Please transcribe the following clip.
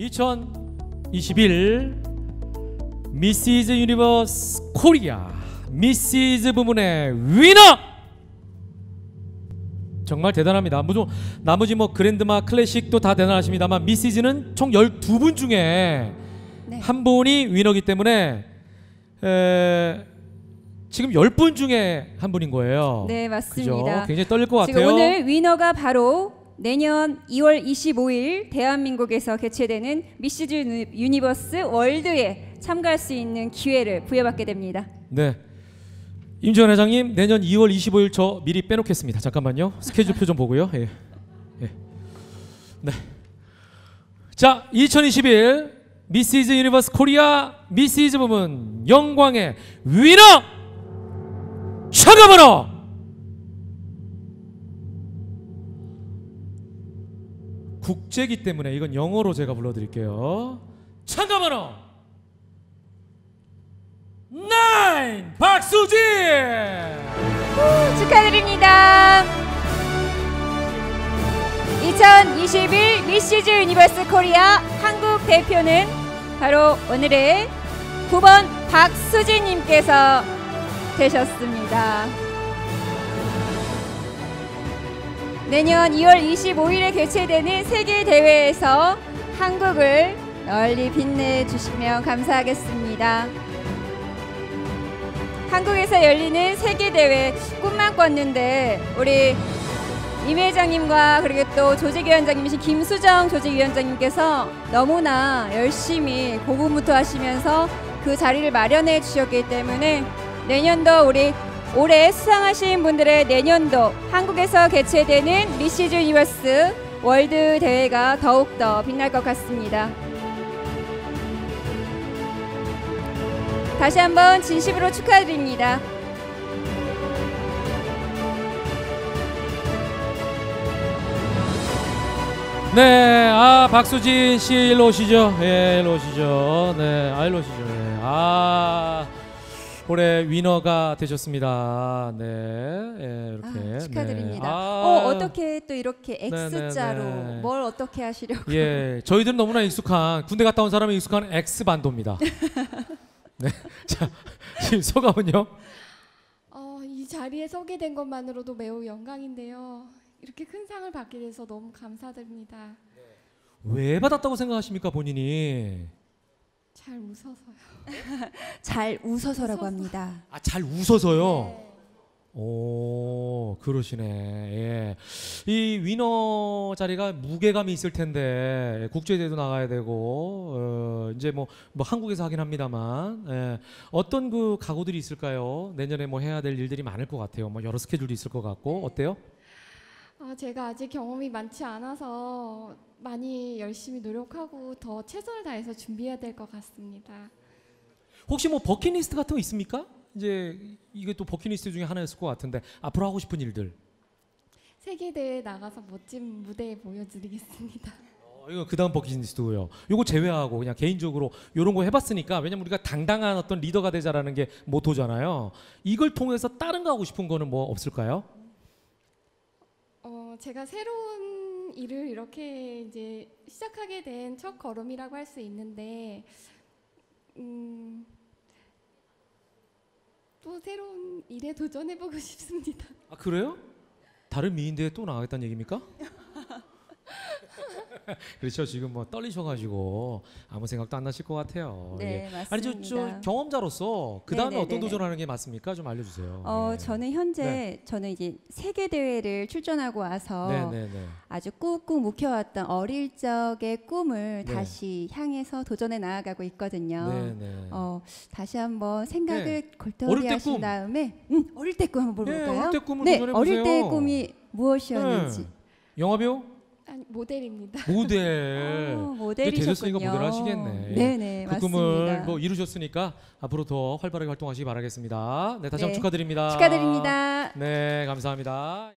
2021 미시즈 유니버스 코리아 미시즈 부문의 위너! 정말 대단합니다. 나머지 뭐 그랜드마 클래식도 다 대단하십니다만 미시즈는 총 12분 중에 네. 한 분이 위너기 때문에 지금 10분 중에 한 분인 거예요. 네, 맞습니다. 그죠? 굉장히 떨릴 것 같아요. 지금 오늘 위너가 바로 내년 2월 25일 대한민국에서 개최되는 미시즈 유니버스 월드에 참가할 수 있는 기회를 부여받게 됩니다. 네, 임주연 회장님 내년 2월 25일 저 미리 빼놓겠습니다. 잠깐만요. 스케줄표 좀 보고요. 예. 예. 네. 자, 2021 미시즈 유니버스 코리아 미시즈 부문 영광의 위너 차가버너 국제기 때문에 이건 영어로 제가 불러드릴게요. 참가번호 9 박수진 축하드립니다. 2021 미시즈 유니버스 코리아 한국 대표는 바로 오늘의 9번 박수진님께서 되셨습니다. 내년 2월 25일에 개최되는 세계대회에서 한국을 널리 빛내주시면 감사하겠습니다. 한국에서 열리는 세계대회 꿈만 꿨는데 우리 임 회장님과 그리고 또 조직위원장님이신 김수정 조직위원장님께서 너무나 열심히 고군분투 하시면서 그 자리를 마련해 주셨기 때문에 내년도 우리 올해 수상하신 분들의 내년도 한국에서 개최되는 미시즈 유니버스 월드 대회가 더욱더 빛날 것 같습니다. 다시 한번 진심으로 축하드립니다. 네, 아 박수진 씨 일로 오시죠. 예, 일로 오시죠. 네, 아 일로 오시죠. 예, 아. 올해 위너가 되셨습니다. 네, 예, 이렇게 아, 축하드립니다. 네. 아, 어떻게 또 이렇게 X자로 네네네. 뭘 어떻게 하시려고? 예, 저희들은 너무나 익숙한 군대 갔다 온 사람이 익숙한 X 반도입니다. 네, 자 지금 소감은요? 이 자리에 서게 된 것만으로도 매우 영광인데요. 이렇게 큰 상을 받게 돼서 너무 감사드립니다. 네. 왜 받았다고 생각하십니까, 본인이? 잘 웃어서요. 잘 웃어서라고 합니다. 아, 잘 웃어서요? 네. 오, 그러시네. 예. 이 위너 자리가 무게감이 있을 텐데 국제대회도 나가야 되고 이제 뭐 한국에서 하긴 합니다만 예. 어떤 그 각오들이 있을까요? 내년에 뭐 해야 될 일들이 많을 것 같아요. 뭐 여러 스케줄도 있을 것 같고 어때요? 아, 제가 아직 경험이 많지 않아서 많이 열심히 노력하고 더 최선을 다해서 준비해야 될 것 같습니다. 혹시 뭐 버킷리스트 같은 거 있습니까? 이제 이게 또 버킷리스트 중에 하나였을 것 같은데 앞으로 하고 싶은 일들. 세계대회에 나가서 멋진 무대 보여드리겠습니다. 이거 그다음 버킷리스트고요. 이거 제외하고 그냥 개인적으로 이런 거 해봤으니까 왜냐면 우리가 당당한 어떤 리더가 되자라는 게 모토잖아요. 이걸 통해서 다른 거 하고 싶은 거는 뭐 없을까요? 제가 새로운 일을 이렇게 이제 시작하게 된 첫 걸음이라고 할 수 있는데 또 새로운 일에 도전해보고 싶습니다. 아 그래요? 다른 미인대에 또 나가겠다는 얘기입니까? 그렇죠. 지금 뭐 떨리셔가지고 아무 생각도 안 나실 것 같아요. 네, 예. 맞습니다. 아니 저 경험자로서 그 다음에 어떤 도전하는 게 맞습니까? 좀 알려주세요. 예. 저는 현재 네. 저는 이제 세계 대회를 출전하고 와서 네네네. 아주 꾹꾹 묵혀왔던 어릴 적의 꿈을 네. 다시 향해서 도전해 나아가고 있거든요. 네네. 다시 한번 생각을 네. 골똘히하신 다음에 어릴 때 꿈 한번 볼까요? 네, 어릴 때 꿈을 네, 도전해보세요. 어릴 때의 꿈이 무엇이었는지. 네. 영화배우? 아니, 모델입니다. 모델. 모델이셨군요. 되셨으니까 모델 하시겠네. 네네, 그 맞습니다. 꿈을 뭐 이루셨으니까 앞으로 더 활발하게 활동하시기 바라겠습니다. 네, 다시 한번 축하드립니다. 축하드립니다. 네, 감사합니다.